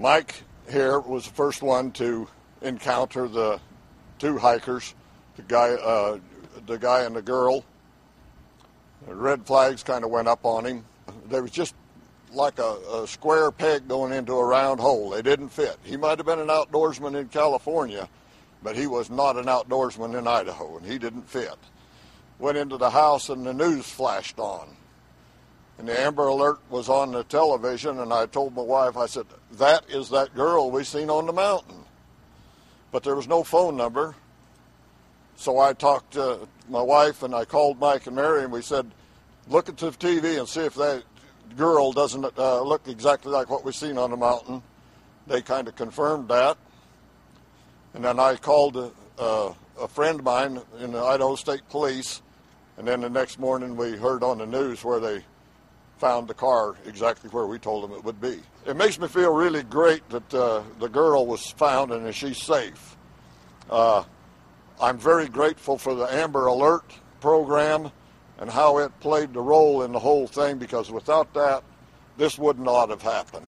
Mike here was the first one to encounter the two hikers, the guy and the girl. The red flags kind of went up on him. There was just like a square peg going into a round hole. They didn't fit. He might have been an outdoorsman in California, but he was not an outdoorsman in Idaho, and he didn't fit. Went into the house, and the news flashed on. And the Amber Alert was on the television, and I told my wife, I said, that is that girl we seen on the mountain. But there was no phone number, so I talked to my wife, and I called Mike and Mary, and we said, look at the TV and see if that girl doesn't look exactly like what we seen on the mountain. They kind of confirmed that. And then I called a friend of mine in the Idaho State Police, and then the next morning we heard on the news where they found the car exactly where we told them it would be. It makes me feel really great that the girl was found and that she's safe. I'm very grateful for the Amber Alert program and how it played the role in the whole thing, because without that, this would not have happened.